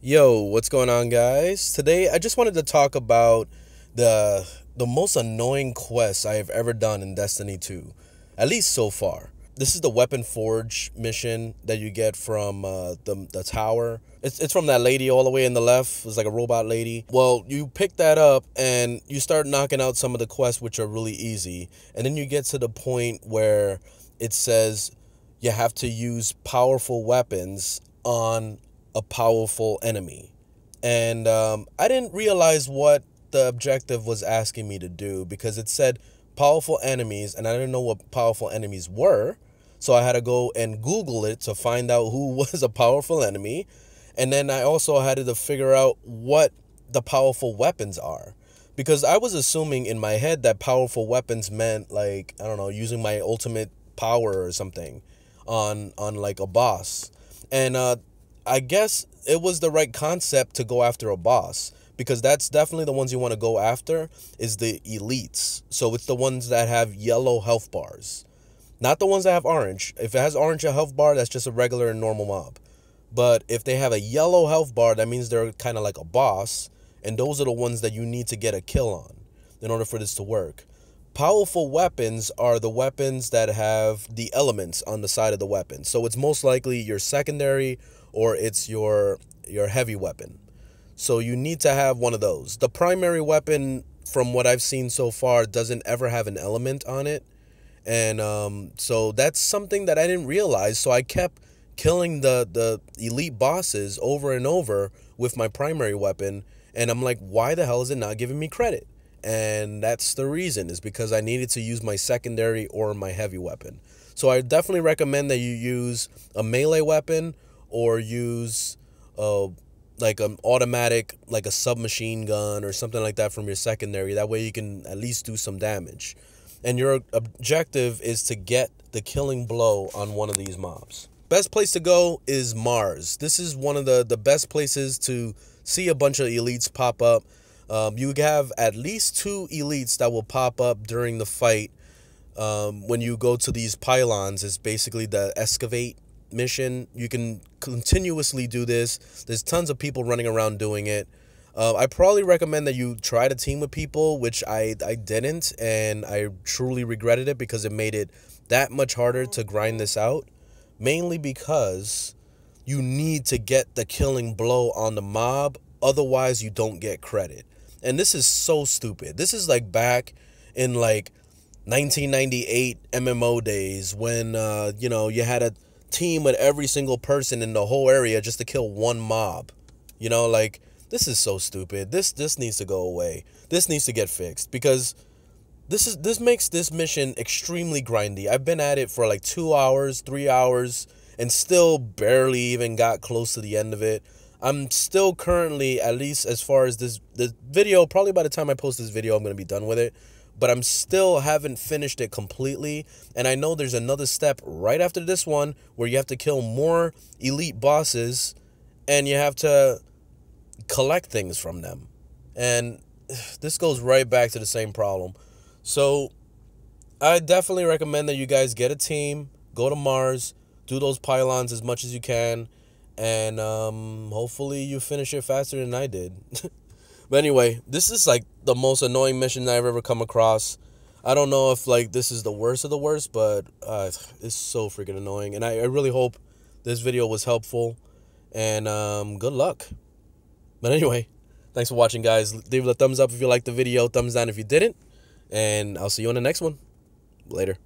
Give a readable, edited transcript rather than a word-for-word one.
Yo, what's going on, guys? Today I just wanted to talk about the most annoying quests I have ever done in Destiny 2, at least so far. This is the weapon forge mission that you get from the tower. It's from that lady all the way in the left. It's like a robot lady. Well, you pick that up and you start knocking out some of the quests, which are really easy, and then you get to the point where it says you have to use powerful weapons on a powerful enemy, and I didn't realize what the objective was asking me to do, because it said powerful enemies and I didn't know what powerful enemies were, so I had to go and Google it to find out who was a powerful enemy. And then I also had to figure out what the powerful weapons are, because I was assuming in my head that powerful weapons meant, like, I don't know, using my ultimate power or something on like a boss. And I guess it was the right concept to go after a boss, because that's definitely the ones you want to go after is the elites. So it's the ones that have yellow health bars, not the ones that have orange. If it has orange a health bar, that's just a regular and normal mob. But if they have a yellow health bar, that means they're kind of like a boss, and those are the ones that you need to get a kill on in order for this to work. Powerful weapons are the weapons that have the elements on the side of the weapon. So it's most likely your secondary or it's your heavy weapon. So you need to have one of those. The primary weapon, from what I've seen so far, doesn't ever have an element on it. And so that's something that I didn't realize. So I kept killing the elite bosses over and over with my primary weapon. And I'm like, why the hell is it not giving me credit? And that's the reason, is because I needed to use my secondary or my heavy weapon. So I definitely recommend that you use a melee weapon, or use like an automatic, like a submachine gun or something like that from your secondary. That way you can at least do some damage. And your objective is to get the killing blow on one of these mobs. Best place to go is Mars. This is one of the best places to see a bunch of elites pop up. You have at least 2 elites that will pop up during the fight. When you go to these pylons, it's basically the excavate mission. You can continuously do this. There's tons of people running around doing it. I probably recommend that you try to team with people, which I didn't, and I truly regretted it, because it made it that much harder to grind this out, mainly because you need to get the killing blow on the mob, otherwise you don't get credit. And this is so stupid. This is like back in like 1998 MMO days, when you know, you had a team with every single person in the whole area just to kill one mob. You know, like, this is so stupid. This needs to go away. This needs to get fixed, because this makes this mission extremely grindy. I've been at it for like 2 hours, 3 hours, and still barely even got close to the end of it. I'm still currently, at least as far as this video, probably by the time I post this video I'm gonna be done with it, but I'm still haven't finished it completely. And I know there's another step right after this one where you have to kill more elite bosses and you have to collect things from them. And this goes right back to the same problem. So I definitely recommend that you guys get a team, go to Mars, do those pylons as much as you can, and hopefully you finish it faster than I did. But anyway, this is like the most annoying mission I've ever come across. I don't know if like this is the worst of the worst, but it's so freaking annoying. And I really hope this video was helpful, and good luck. But anyway, thanks for watching, guys. Leave a thumbs up if you liked the video, thumbs down if you didn't, and I'll see you on the next one. Later.